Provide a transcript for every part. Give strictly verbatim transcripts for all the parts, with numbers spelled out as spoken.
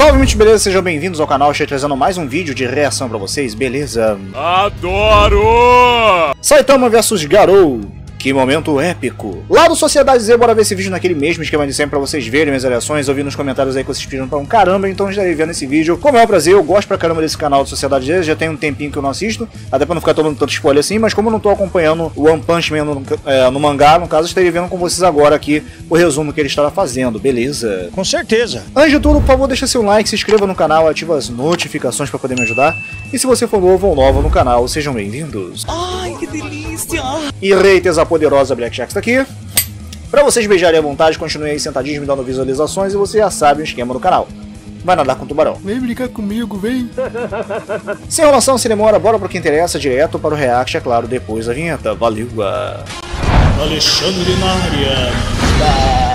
Salve, muito beleza? Sejam bem-vindos ao canal, estou trazendo mais um vídeo de reação pra vocês, beleza? Adoro! Saitama versus Garou, que momento épico! Lá do Sociedade Z, bora ver esse vídeo naquele mesmo esquema de sempre pra vocês verem minhas reações. Eu vi nos comentários aí que vocês pediram pra um caramba, então eu estarei vendo esse vídeo. Como é um prazer, eu gosto pra caramba desse canal do Sociedade Z, já tem um tempinho que eu não assisto, até pra não ficar tomando tanto spoiler assim, mas como eu não tô acompanhando o One Punch Man no, é, no mangá, no caso, eu estarei vendo com vocês agora aqui o resumo que ele estava fazendo, beleza? Com certeza! Antes de tudo, por favor, deixa seu like, se inscreva no canal, ativa as notificações pra poder me ajudar, e se você for novo ou nova no canal, sejam bem-vindos! Ai, que delícia! E haters, a poderosa Black Jack está aqui. Pra vocês beijarem à vontade, continue aí sentadinho me dando visualizações e você já sabe o esquema do canal. Vai nadar com o tubarão. Vem brincar comigo, vem. Sem enrolação, se demora, bora pro que interessa, direto para o react, é claro, depois da vinheta. Valeu! Alexandre na área.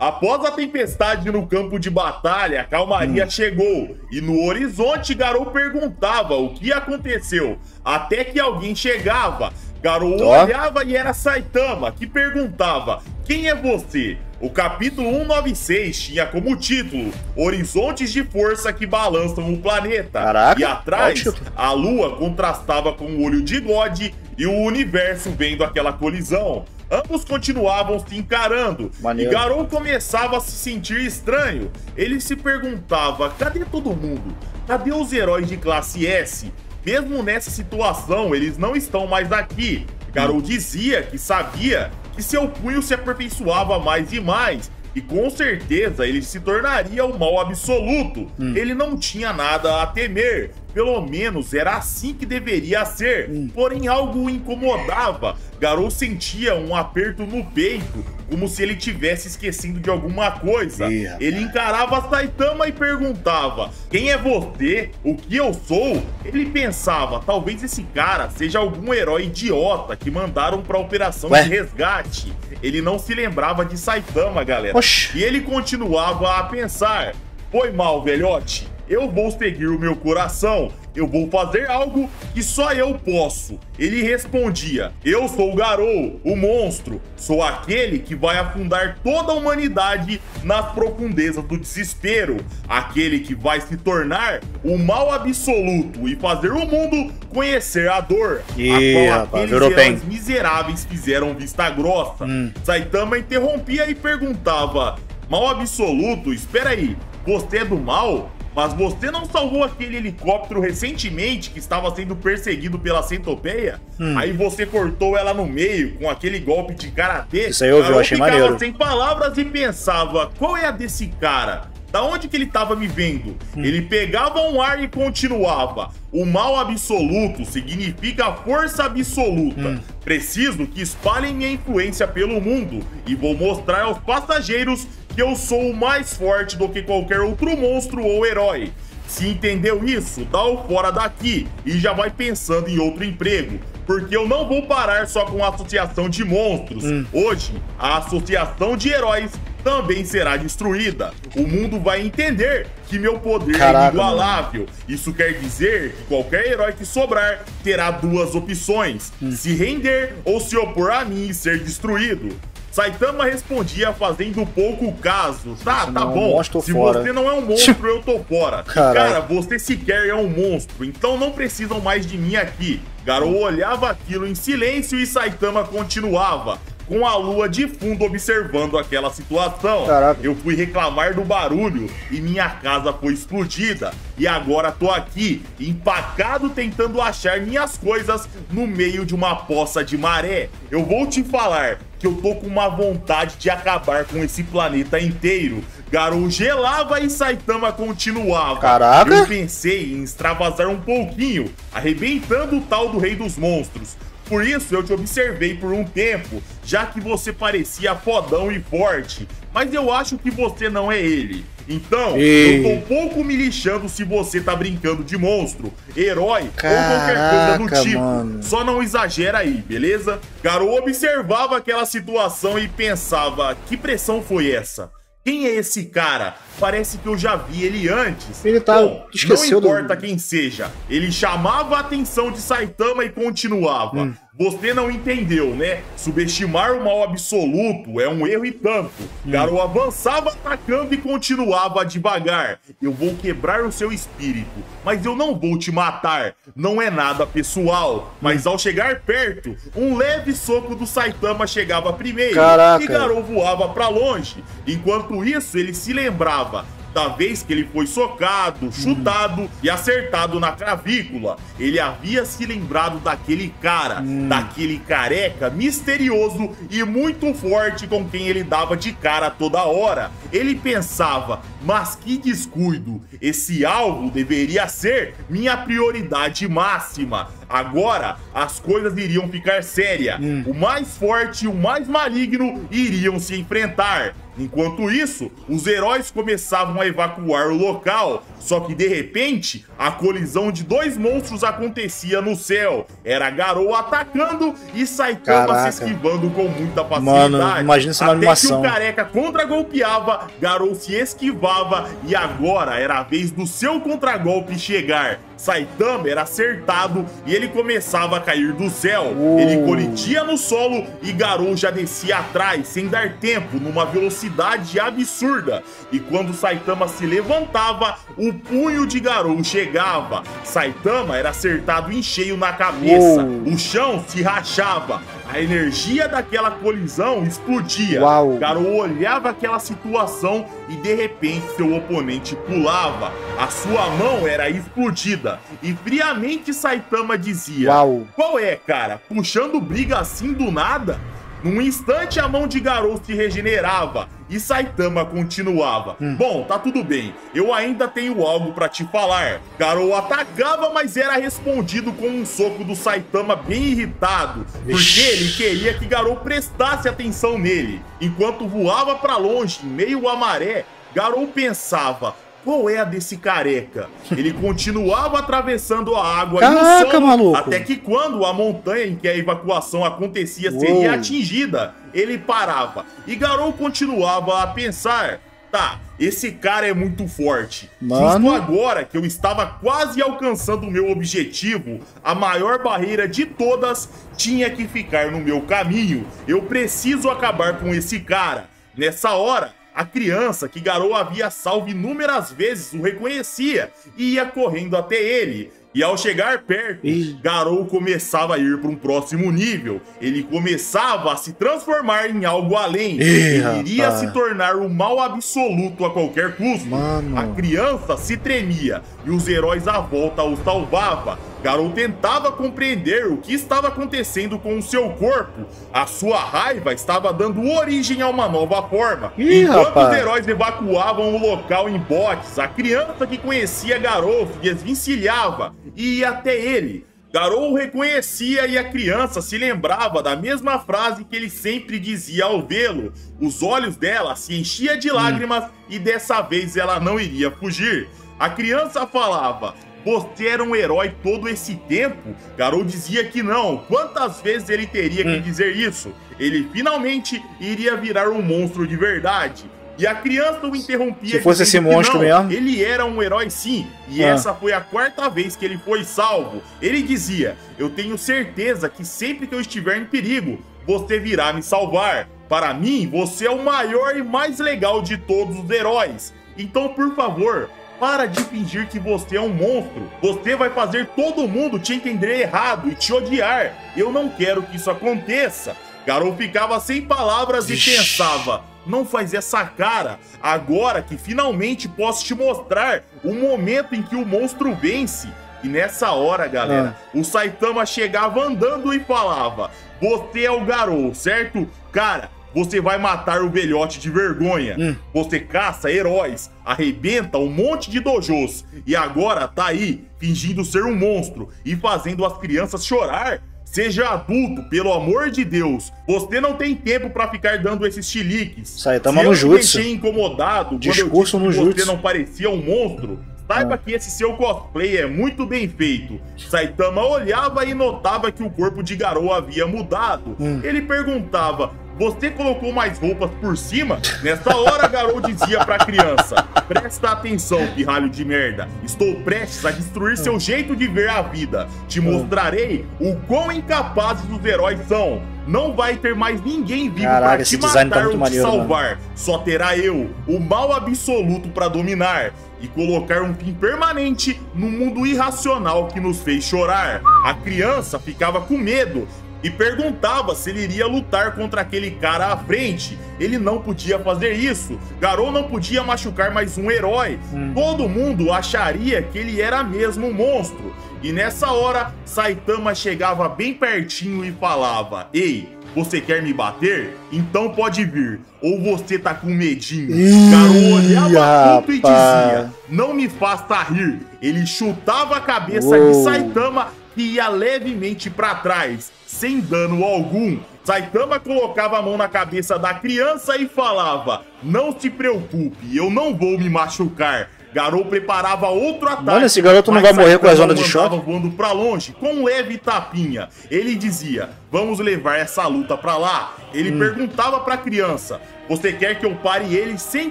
Após a tempestade no campo de batalha, a calmaria hum. chegou e no horizonte Garou perguntava o que aconteceu, até que alguém chegava. Garou oh. olhava e era Saitama, que perguntava: quem é você? O capítulo cento e noventa e seis tinha como título Horizontes de Força que Balançam o Planeta. Caraca, e atrás, ótimo. A lua contrastava com o olho de God e o universo vendo aquela colisão. Ambos continuavam se encarando. Maneiro. E Garou começava a se sentir estranho. Ele se perguntava: cadê todo mundo? Cadê os heróis de classe S? Mesmo nessa situação, eles não estão mais aqui. Garou dizia que sabia que seu punho se aperfeiçoava mais e mais, e com certeza ele se tornaria o mal absoluto. Hum. Ele não tinha nada a temer, pelo menos era assim que deveria ser. Hum. Porém algo o incomodava. Garou sentia um aperto no peito, como se ele tivesse esquecendo de alguma coisa. Yeah. Ele encarava Saitama e perguntava: quem é você? O que eu sou? Ele pensava: talvez esse cara seja algum herói idiota que mandaram pra operação Ué? de resgate. Ele não se lembrava de Saitama, galera. Oxi. E ele continuava a pensar: foi mal, velhote. Eu vou seguir o meu coração. Eu vou fazer algo que só eu posso. Ele respondia: eu sou o Garou, o monstro. Sou aquele que vai afundar toda a humanidade nas profundezas do desespero. Aquele que vai se tornar o mal absoluto e fazer o mundo conhecer a dor. Yeah, a qual aqueles heróis miseráveis fizeram vista grossa. Hum. Saitama interrompia e perguntava: mal absoluto, espera aí, você é do mal? Mas você não salvou aquele helicóptero recentemente que estava sendo perseguido pela centopeia? Hum. Aí você cortou ela no meio com aquele golpe de karatê. Isso aí eu, eu achei maneiro. Ficava sem palavras e pensava: qual é a desse cara? Da onde que ele estava me vendo? Hum. Ele pegava um ar e continuava: o mal absoluto significa força absoluta. Hum. Preciso que espalhem minha influência pelo mundo e vou mostrar aos passageiros que eu sou mais forte do que qualquer outro monstro ou herói. Se entendeu isso, dá o fora daqui e já vai pensando em outro emprego, porque eu não vou parar só com a associação de monstros. Hum. Hoje, a associação de heróis também será destruída. O mundo vai entender que meu poder Caraca, é inigualável. Mano. Isso quer dizer que qualquer herói que sobrar terá duas opções: hum. se render ou se opor a mim e ser destruído. Saitama respondia fazendo pouco caso: tá, tá bom, se você não é um monstro, eu tô fora. Cara, você sequer é um monstro, então não precisam mais de mim aqui. Garou olhava aquilo em silêncio e Saitama continuava, com a lua de fundo observando aquela situação. Caraca. Eu fui reclamar do barulho e minha casa foi explodida. E agora tô aqui, empacado, tentando achar minhas coisas no meio de uma poça de maré. Eu vou te falar que eu tô com uma vontade de acabar com esse planeta inteiro. Garou gelava e Saitama continuava. Caraca. Eu pensei em extravasar um pouquinho, arrebentando o tal do Rei dos Monstros. Por isso eu te observei por um tempo, já que você parecia fodão e forte, mas eu acho que você não é ele. Então, Ei. eu tô pouco me lixando se você tá brincando de monstro, herói Caraca, ou qualquer coisa do tipo. Mano. Só não exagera aí, beleza? Garou observava aquela situação e pensava: que pressão foi essa? Quem é esse cara? Parece que eu já vi ele antes. Ele tá... Bom, não importa do... quem seja. Ele chamava a atenção de Saitama e continuava. Hum. Você não entendeu, né? Subestimar o mal absoluto é um erro e tanto. Hum. Garou avançava atacando e continuava devagar. Eu vou quebrar o seu espírito, mas eu não vou te matar. Não é nada pessoal. Hum. Mas ao chegar perto, um leve soco do Saitama chegava primeiro. Caraca. E Garou voava pra longe. Enquanto isso, ele se lembrava da vez que ele foi socado, chutado hum. e acertado na clavícula. Ele havia se lembrado daquele cara, hum. daquele careca misterioso e muito forte com quem ele dava de cara toda hora. Ele pensava, mas que descuido, esse alvo deveria ser minha prioridade máxima. Agora, as coisas iriam ficar sérias. Hum. O mais forte e o mais maligno iriam se enfrentar. Enquanto isso, os heróis começavam a evacuar o local. Só que, de repente, a colisão de dois monstros acontecia no céu. Era Garou atacando e Saitama Caraca. se esquivando com muita facilidade. Mano, imagina essa animação. Até que o careca contra-golpeava, Garou se esquivava e agora era a vez do seu contragolpe chegar. Saitama era acertado e ele começava a cair do céu. Uh. Ele colidia no solo e Garou já descia atrás, sem dar tempo, numa velocidade absurda. E quando Saitama se levantava, o punho de Garou chegava. Saitama era acertado em cheio na cabeça. Uh. O chão se rachava. A energia daquela colisão explodia. Uau. Garou olhava aquela situação e de repente seu oponente pulava. A sua mão era explodida e friamente Saitama dizia: Uau. Qual é, cara? Puxando briga assim do nada? Num instante a mão de Garou se regenerava e Saitama continuava. Hum. Bom, tá tudo bem, eu ainda tenho algo pra te falar. Garou atacava, mas era respondido com um soco do Saitama bem irritado, porque ele queria que Garou prestasse atenção nele. Enquanto voava pra longe, em meio à maré, Garou pensava: qual é a desse careca? Ele continuava atravessando a água. Caraca, e o solo, maluco. Até que quando a montanha em que a evacuação acontecia Uou. seria atingida, ele parava. E Garou continuava a pensar: tá, esse cara é muito forte. Mano. Justo agora que eu estava quase alcançando o meu objetivo, a maior barreira de todas tinha que ficar no meu caminho. Eu preciso acabar com esse cara. Nessa hora, a criança que Garou havia salvo inúmeras vezes o reconhecia e ia correndo até ele. E ao chegar perto, Ih. Garou começava a ir para um próximo nível. Ele começava a se transformar em algo além. Ih, ele iria se tornar o mal absoluto a qualquer custo. Mano. A criança se tremia e os heróis à volta o salvavam. Garou tentava compreender o que estava acontecendo com o seu corpo. A sua raiva estava dando origem a uma nova forma. Ih, Enquanto rapaz. os heróis evacuavam o local em botes, a criança que conhecia Garou se desvencilhava e ia até ele. Garou o reconhecia e a criança se lembrava da mesma frase que ele sempre dizia ao vê-lo. Os olhos dela se enchiam de lágrimas hum. e dessa vez ela não iria fugir. A criança falava: você era um herói todo esse tempo? Garou dizia que não. Quantas vezes ele teria hum. que dizer isso? Ele finalmente iria virar um monstro de verdade. E a criança o interrompia. Se fosse esse monstro mesmo? Ele era um herói sim. E ah. essa foi a quarta vez que ele foi salvo. Ele dizia: eu tenho certeza que sempre que eu estiver em perigo, você virá me salvar. Para mim, você é o maior e mais legal de todos os heróis. Então, por favor, para de fingir que você é um monstro. Você vai fazer todo mundo te entender errado e te odiar. Eu não quero que isso aconteça. Garou ficava sem palavras e Ixi. pensava: não faz essa cara. Agora que finalmente posso te mostrar o momento em que o monstro vence. E nessa hora, galera, ah. o Saitama chegava andando e falava: você é o Garou, certo? Cara, você vai matar o velhote de vergonha. Hum. Você caça heróis, arrebenta um monte de dojos e agora tá aí, fingindo ser um monstro e fazendo as crianças chorar. Seja adulto, pelo amor de Deus. Você não tem tempo pra ficar dando esses chiliques. Saitama no jutsu. Eu te deixei incomodado Discurso quando eu disse que você não parecia um monstro. Saiba ah. que esse seu cosplay é muito bem feito. Saitama olhava e notava que o corpo de Garou havia mudado. Hum. Ele perguntava: Você colocou mais roupas por cima? Nessa hora, Garou dizia pra criança: presta atenção, pirralho de merda. Estou prestes a destruir seu jeito de ver a vida. Te mostrarei o quão incapazes os heróis são. Não vai ter mais ninguém vivo para te matar ou te salvar. Só terá eu, o mal absoluto, para dominar e colocar um fim permanente no mundo irracional que nos fez chorar. A criança ficava com medo e perguntava se ele iria lutar contra aquele cara à frente. Ele não podia fazer isso. Garou não podia machucar mais um herói. Hum. Todo mundo acharia que ele era mesmo um monstro. E nessa hora, Saitama chegava bem pertinho e falava: ei, você quer me bater? Então pode vir. Ou você tá com medinho? Ih, Garou olhava tudo e dizia: não me faça rir. Ele chutava a cabeça Uou. de Saitama e ia levemente para trás, sem dano algum. Saitama colocava a mão na cabeça da criança e falava: não se preocupe, eu não vou me machucar. Garou preparava outro ataque. Mano, esse garoto não vai morrer com a zona de choque. Voando para longe com um leve tapinha. Ele dizia: vamos levar essa luta para lá. Ele hum. perguntava para a criança: você quer que eu pare ele sem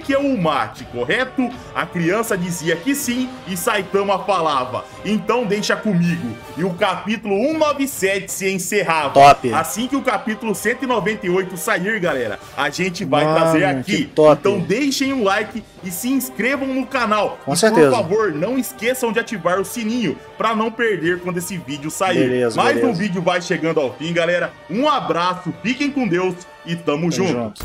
que eu o mate, correto? A criança dizia que sim e Saitama falava: então deixa comigo. E o capítulo cento e noventa e sete se encerrava. Top. Assim que o capítulo cento e noventa e oito sair, galera, a gente vai Mano, trazer aqui. Top. Então deixem um like e se inscrevam no canal. Com e, certeza. Por favor, não esqueçam de ativar o sininho para não perder quando esse vídeo sair. Beleza, Mais beleza. um vídeo vai chegando ao fim, galera. Um abraço, fiquem com Deus e tamo, tamo junto. junto.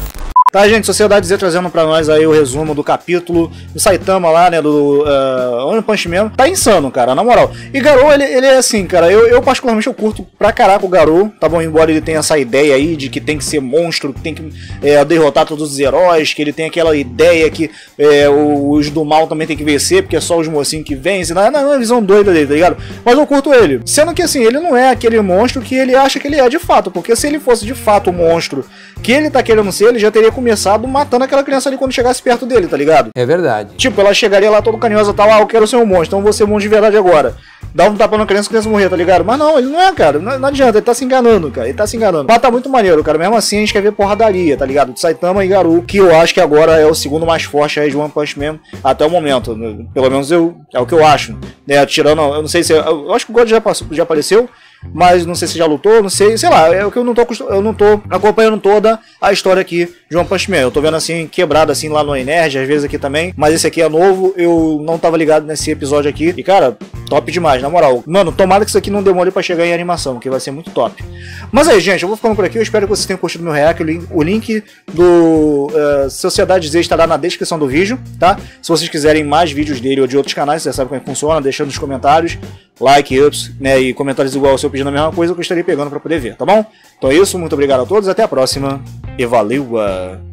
Tá, gente, Sociedade Z trazendo pra nós aí o resumo do capítulo do Saitama lá, né, do uh, One Punch Man. Tá insano, cara, na moral. E Garou, ele, ele é assim, cara, eu, eu particularmente eu curto pra caraca o Garou, tá bom? Embora ele tenha essa ideia aí de que tem que ser monstro, que tem que é, derrotar todos os heróis, que ele tem aquela ideia que é, os do mal também tem que vencer, porque é só os mocinhos que vencem, não é uma visão doida dele, tá ligado? Mas eu curto ele. Sendo que, assim, ele não é aquele monstro que ele acha que ele é de fato, porque se ele fosse de fato o monstro que ele tá querendo ser, ele já teria começado matando aquela criança ali quando chegasse perto dele, tá ligado? É verdade. Tipo, ela chegaria lá todo carinhosa e tal, ah, eu quero ser um monstro, então vou ser um monstro de verdade agora. Dá um tapa na criança, a criança morrer, tá ligado? Mas não, ele não é, cara, não, não adianta, ele tá se enganando, cara, ele tá se enganando. Mas tá muito maneiro, cara, mesmo assim a gente quer ver porradaria, tá ligado? De Saitama e Garou, que eu acho que agora é o segundo mais forte aí de One Punch Man até o momento, pelo menos eu, é o que eu acho, né, tirando, eu não sei se, eu acho que o God já, passou, já apareceu, mas não sei se já lutou, não sei, sei lá, é o que eu não tô, eu não tô acompanhando toda a história aqui de One Punch Man. Eu tô vendo assim, quebrado assim lá no Nerd, às vezes aqui também, mas esse aqui é novo, eu não tava ligado nesse episódio aqui, e cara, top demais, na moral. Mano, tomara que isso aqui não demore pra chegar em animação, que vai ser muito top. Mas aí, gente, eu vou ficando por aqui, eu espero que vocês tenham curtido meu react, o link do uh, Sociedade Z estará na descrição do vídeo, tá? Se vocês quiserem mais vídeos dele ou de outros canais, vocês já sabem como é que funciona, deixando nos comentários, like, ups, né, e comentários igual ao seu pedindo a mesma coisa que eu estaria pegando pra poder ver, tá bom? Então é isso, muito obrigado a todos, até a próxima e valeu!